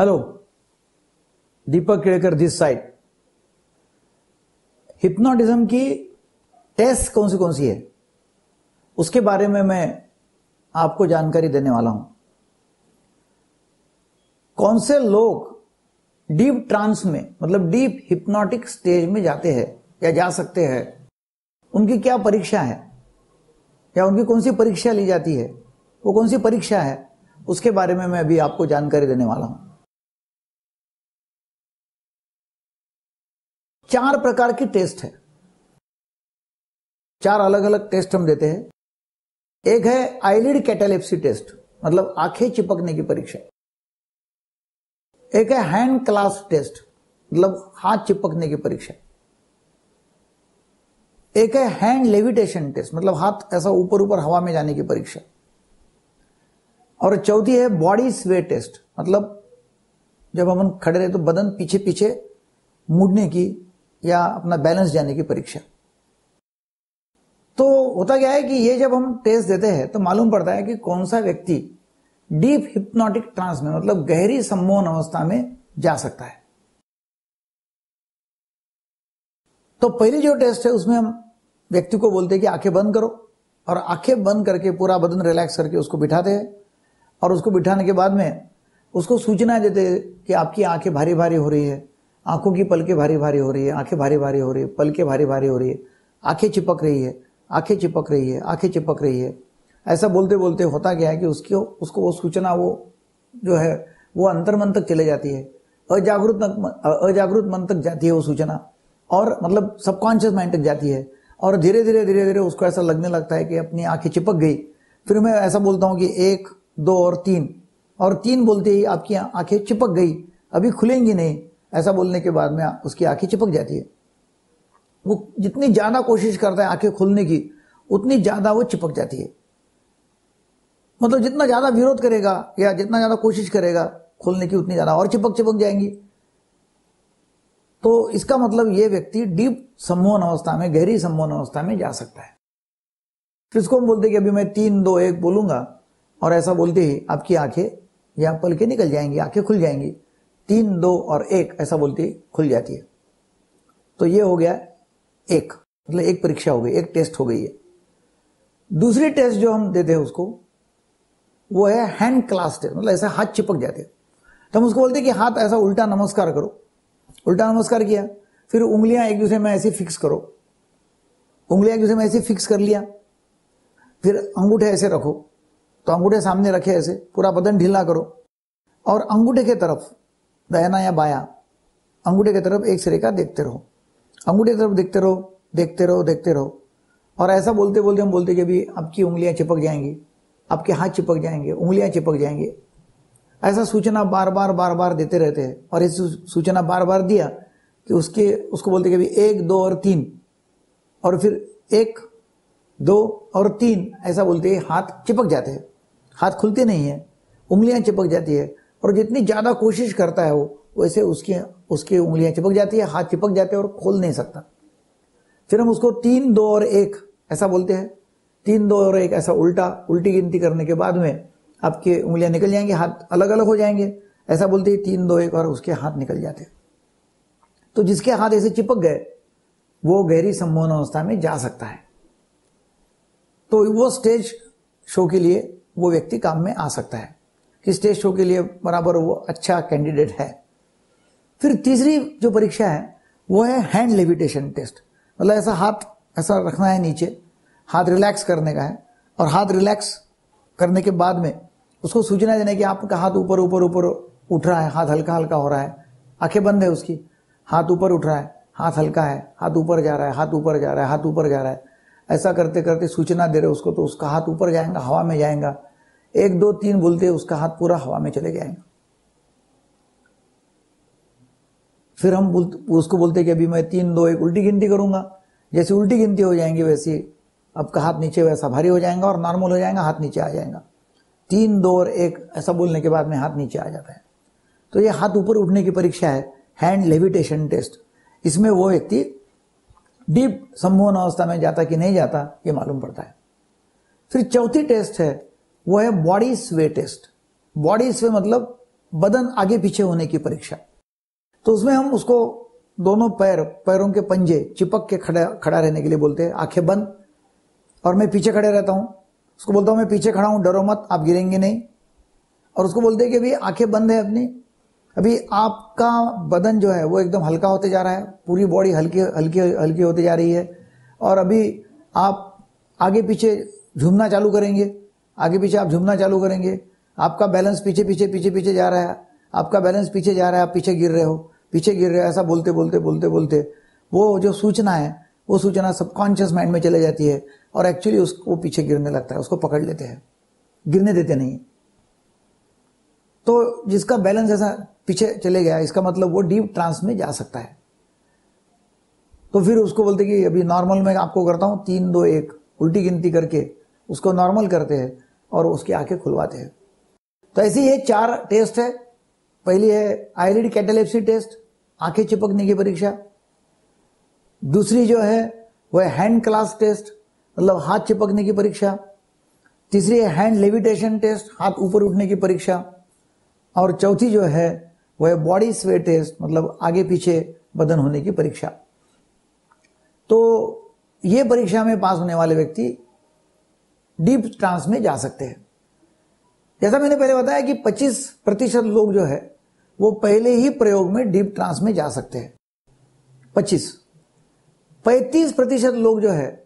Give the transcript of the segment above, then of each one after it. Hello, Deepak Kelkar this side. Hypnotism की test कौन सी है उसके बारे में मैं आपको जानकारी देने वाला हूं। कौन से लोग डीप ट्रांस में मतलब डीप हिप्नोटिक स्टेज में जाते हैं या जा सकते हैं, उनकी क्या परीक्षा है या उनकी कौन सी परीक्षा ली जाती है, वो कौन सी परीक्षा है उसके बारे में मैं अभी आपको जानकारी देने वाला हूं। चार प्रकार की टेस्ट है, चार अलग अलग टेस्ट हम देते हैं। एक है आईलिड कैटालेप्सी टेस्ट मतलब आंखें चिपकने की परीक्षा। एक है हैंड क्लास्प टेस्ट मतलब हाथ चिपकने की परीक्षा। एक है हैंड लेविटेशन टेस्ट मतलब हाथ ऐसा ऊपर ऊपर हवा में जाने की परीक्षा। और चौथी है बॉडी स्वे टेस्ट मतलब जब हम खड़े रहे तो बदन पीछे पीछे मुड़ने की या अपना बैलेंस जाने की परीक्षा। तो होता क्या है कि ये जब हम टेस्ट देते हैं तो मालूम पड़ता है कि कौन सा व्यक्ति डीप हिप्नोटिक ट्रांस में मतलब गहरी सम्मोहन अवस्था में जा सकता है। तो पहली जो टेस्ट है उसमें हम व्यक्ति को बोलते हैं कि आंखें बंद करो और आंखें बंद करके पूरा बदन रिलैक्स करके उसको बिठाते हैं और उसको बिठाने के बाद में उसको सूचना देते हैं कि आपकी आंखें भारी भारी हो रही है, आंखों की पलकें भारी भारी हो रही है, आंखें भारी भारी हो रही है, पलकें भारी भारी हो रही है, आंखें चिपक रही है, आंखें चिपक रही है, आंखें चिपक रही है। ऐसा बोलते बोलते होता गया है कि उसको वो सूचना वो जो है वो अंतर्मन तक चले जाती है, अजागृत मन तक जाती है वो सूचना और मतलब सबकॉन्शियस माइंड तक जाती है। और धीरे धीरे धीरे धीरे उसको ऐसा लगने लगता है कि अपनी आंखें चिपक गई। फिर मैं ऐसा बोलता हूँ कि 1, 2 और 3 बोलते ही आपकी आंखें चिपक गई, अभी खुलेंगी नहीं, ऐसा बोलने के बाद में उसकी आंखें चिपक जाती है। वो जितनी ज्यादा कोशिश करता है आंखें खुलने की उतनी ज्यादा वो चिपक जाती है। मतलब जितना ज्यादा विरोध करेगा या जितना ज्यादा कोशिश करेगा खुलने की उतनी ज्यादा और चिपक जाएंगी। तो इसका मतलब ये व्यक्ति डीप सम्मोहन अवस्था में गहरी सम्मोहन अवस्था में जा सकता है। फिर इसको हम बोलते हैं कि अभी मैं 3, 2, 1 बोलूंगा और ऐसा बोलते ही आपकी आंखें या पलकें निकल जाएंगी, आंखें खुल जाएंगी। 3, 2 और 1 ऐसा बोलते ही खुल जाती है। तो ये हो गया एक मतलब एक परीक्षा हो गई, एक टेस्ट हो गई है। दूसरी टेस्ट जो हम देते हैं उसको वो है हैंड क्लास्प टेस्ट मतलब ऐसा हाथ चिपक जाते हैं। तो हम उसको बोलते हैं कि हाथ ऐसा उल्टा नमस्कार करो। उल्टा नमस्कार किया, फिर उंगलियां एक दूसरे में ऐसे फिक्स करो, उंगलियां एक दूसरे में ऐसे फिक्स कर लिया। फिर अंगूठे ऐसे रखो तो अंगूठे सामने रखे ऐसे, पूरा बदन ढीला करो और अंगूठे के तरफ दायां या बायां अंगूठे की तरफ एक रेखा देखते रहो, अंगूठे की तरफ देखते रहो, देखते रहो, देखते रहो। और ऐसा बोलते बोलते हम बोलते कि अभी आपकी उंगलियां चिपक जाएंगी, आपके हाथ चिपक जाएंगे, उंगलियां चिपक जाएंगे। ऐसा सूचना बार बार देते रहते हैं और इस सूचना बार बार दिया कि उसको बोलते कि अभी 1, 2 और 3 और फिर 1, 2 और 3 ऐसा बोलते हाथ चिपक जाते हैं, हाथ खुलते नहीं है, उंगलियां चिपक जाती है और जितनी ज्यादा कोशिश करता है वो वैसे उसकी उंगलियां चिपक जाती है, हाथ चिपक जाते हैं और खोल नहीं सकता। फिर हम उसको 3, 2 और 1 ऐसा बोलते हैं। 3, 2 और 1 ऐसा उल्टी गिनती करने के बाद में आपके उंगलियां निकल जाएंगी, हाथ अलग अलग हो जाएंगे, ऐसा बोलते ही 3, 2, 1 और उसके हाथ निकल जाते हैं। तो जिसके हाथ ऐसे चिपक गए वो गहरी सम्मोहन अवस्था में जा सकता है। तो वो स्टेज शो के लिए वो व्यक्ति काम में आ सकता है कि स्टेज शो के लिए बराबर वो अच्छा कैंडिडेट है। फिर तीसरी जो परीक्षा है वो है हैंड लेविटेशन टेस्ट मतलब ऐसा हाथ ऐसा रखना है नीचे, हाथ रिलैक्स करने का है और हाथ रिलैक्स करने के बाद में उसको सूचना देने की आपका हाथ ऊपर ऊपर ऊपर उठ रहा है, हाथ हल्का हल्का हो रहा है, आंखें बंद है उसकी, हाथ ऊपर उठ रहा है, हाथ हल्का है, हाथ ऊपर जा रहा है, हाथ ऊपर जा रहा है, हाथ ऊपर जा रहा है। ऐसा करते करते सूचना दे रहे उसको तो उसका हाथ ऊपर जाएगा, हवा में जाएगा। 1, 2, 3 बोलते उसका हाथ पूरा हवा में चले जाएगा। फिर हम उसको बोलते कि अभी मैं 3, 2, 1 उल्टी गिनती करूंगा। जैसे उल्टी गिनती हो जाएंगी वैसे आपका हाथ नीचे वैसा भारी हो जाएगा और नॉर्मल हो जाएगा, हाथ नीचे आ जाएगा। 3, 2 और 1 ऐसा बोलने के बाद में हाथ नीचे आ जाता है। तो ये हाथ ऊपर उठने की परीक्षा है, हैंड लेविटेशन टेस्ट। इसमें वो व्यक्ति डीप सम्मोहन अवस्था में जाता कि नहीं जाता ये मालूम पड़ता है। फिर चौथी टेस्ट है वो है बॉडी स्वे टेस्ट। बॉडी स्वे मतलब बदन आगे पीछे होने की परीक्षा, तो उसमें हम उसको दोनों पैरों के पंजे चिपक के खड़ा रहने के लिए बोलते हैं, आंखें बंद, और मैं पीछे खड़े रहता हूं। उसको बोलता हूं मैं पीछे खड़ा हूं, डरो मत, आप गिरेंगे नहीं। और उसको बोलते हैं कि अभी आंखें बंद है अपनी, अभी आपका बदन जो है वो एकदम हल्का होते जा रहा है, पूरी बॉडी हल्की हल्की हल्की होती जा रही है, और अभी आप आगे पीछे झूमना चालू करेंगे, आगे पीछे आप झूमना चालू करेंगे, आपका बैलेंस पीछे पीछे पीछे पीछे जा रहा है, आपका बैलेंस पीछे जा रहा है, आप पीछे गिर रहे हो, पीछे गिर रहे हो, ऐसा बोलते बोलते बोलते बोलते वो जो सूचना है वो सूचना सबकॉन्शियस माइंड में चले जाती है, और एक्चुअली उसको पीछे गिरने लगता है, उसको पकड़ लेते हैं, गिरने देते नहीं। तो जिसका बैलेंस ऐसा पीछे चले गया, इसका मतलब वो डीप ट्रांस में जा सकता है। तो फिर उसको बोलते कि अभी नॉर्मल में आपको करता हूं 3, 2, 1 उल्टी गिनती करके उसको नॉर्मल करते हैं और उसकी आंखें खुलवाते हैं। तो ऐसे ये 4 टेस्ट है। पहली है आईलिड कैटालेप्सी टेस्ट, आंखें चिपकने की परीक्षा। दूसरी जो है वह हैंड क्लास टेस्ट, मतलब हाथ चिपकने की परीक्षा। तीसरी है हैंड लेविटेशन टेस्ट, हाथ ऊपर उठने की परीक्षा। और चौथी जो है वह बॉडी स्वे टेस्ट, मतलब आगे पीछे बदन होने की परीक्षा। तो ये परीक्षा में पास होने वाले व्यक्ति डीप ट्रांस में जा सकते हैं। जैसा मैंने पहले बताया कि 25% लोग जो है वो पहले ही प्रयोग में डीप ट्रांस में जा सकते हैं। 35% लोग जो है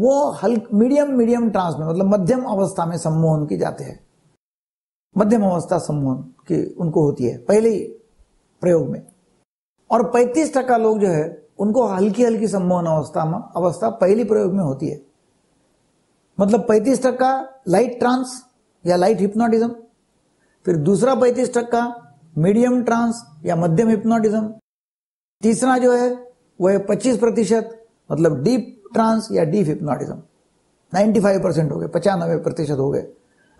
वो मीडियम ट्रांस में, मतलब मध्यम अवस्था में सम्मोहन की जाते हैं। मध्यम अवस्था सम्मोहन की उनको होती है पहले ही प्रयोग में। और 35% लोग जो है उनको हल्की हल्की सम्मोहन अवस्था पहली प्रयोग में होती है। मतलब 35% लाइट ट्रांस या लाइट हिप्नोटिज्म, फिर दूसरा 35% मीडियम ट्रांस या मध्यम हिप्नोटिज्म, तीसरा जो है वह 25% मतलब डीप ट्रांस या डीप हिप्नोटिज्म। 95% हो गए, 95% हो गए।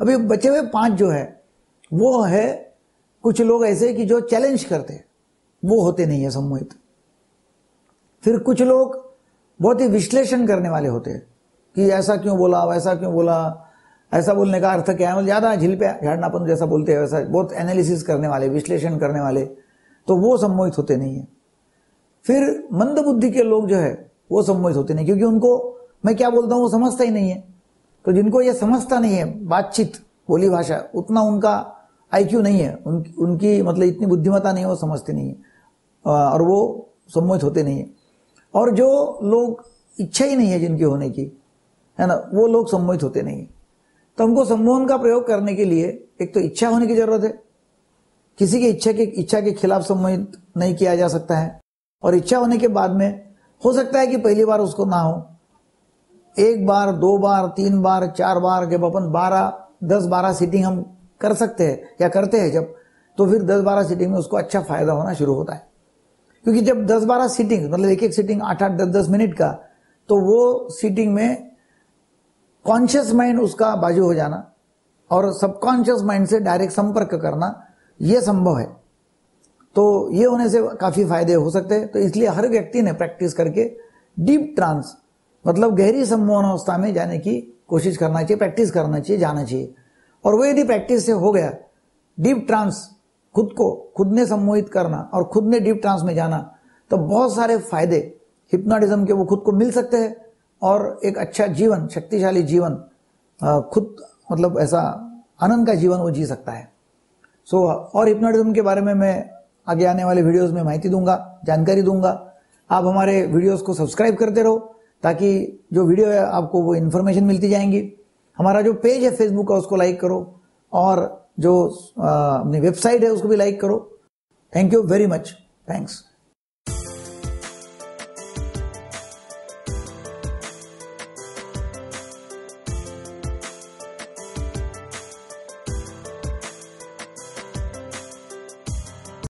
अभी बचे हुए 5 जो है वो है कुछ लोग ऐसे कि जो चैलेंज करते हैं, वो होते नहीं है सम्मोहित। फिर कुछ लोग बहुत ही विश्लेषण करने वाले होते हैं कि ऐसा क्यों बोला, वैसा क्यों बोला, ऐसा बोलने का अर्थ क्या है, ज्यादा झील पे झाड़नापन जैसा बोलते हैं वैसा, बहुत एनालिसिस करने वाले, विश्लेषण करने वाले, तो वो सम्मोहित होते नहीं है। फिर मंदबुद्धि के लोग जो है वो सम्मोहित होते नहीं, क्योंकि उनको मैं क्या बोलता हूं वो समझता ही नहीं है। तो जिनको ये समझता नहीं है, बातचीत, बोली भाषा, उतना उनका IQ नहीं है, उनकी मतलब इतनी बुद्धिमत्ता नहीं है, वो समझते नहीं है और वो सम्मोहित होते नहीं है। और जो लोग इच्छा ही नहीं है जिनकी होने की, है ना, वो लोग सम्मोहित होते नहीं है। तो हमको सम्मोहन का प्रयोग करने के लिए एक तो इच्छा होने की जरूरत है। किसी की इच्छा के खिलाफ सम्मोहित नहीं किया जा सकता है। और इच्छा होने के बाद में हो सकता है कि पहली बार उसको ना हो, 1 बार 2 बार 3 बार 4 बार, जब अपन 10-12 सीटिंग हम कर सकते हैं या करते हैं जब, तो फिर 10-12 सीटिंग में उसको अच्छा फायदा होना शुरू होता है। क्योंकि जब 10-12 सीटिंग, मतलब एक सीटिंग 8-8, 10-10 मिनट का, तो वो सीटिंग में कॉन्शियस माइंड उसका बाजू हो जाना और सबकॉन्शियस माइंड से डायरेक्ट संपर्क करना, यह संभव है। तो ये होने से काफी फायदे हो सकते हैं। तो इसलिए हर व्यक्ति ने प्रैक्टिस करके डीप ट्रांस, मतलब गहरी सम्मोहन अवस्था में जाने की कोशिश करना चाहिए, प्रैक्टिस करना चाहिए, जाना चाहिए। और वो यदि प्रैक्टिस से हो गया डीप ट्रांस, खुद ने सम्मोहित करना और खुद ने डीप ट्रांस में जाना, तो बहुत सारे फायदे हिप्नोटिज्म के वो खुद को मिल सकते हैं। और एक अच्छा जीवन, शक्तिशाली जीवन, खुद मतलब ऐसा आनंद का जीवन वो जी सकता है। और हिप्नोटिज्म के बारे में मैं आगे आने वाले वीडियोस में माहिती दूंगा, जानकारी दूंगा। आप हमारे वीडियोस को सब्सक्राइब करते रहो ताकि जो वीडियो है आपको वो इन्फॉर्मेशन मिलती जाएंगी। हमारा जो पेज है फेसबुक का उसको लाइक करो, और जो अपनी वेबसाइट है उसको भी लाइक करो। Thank you very much, thanks.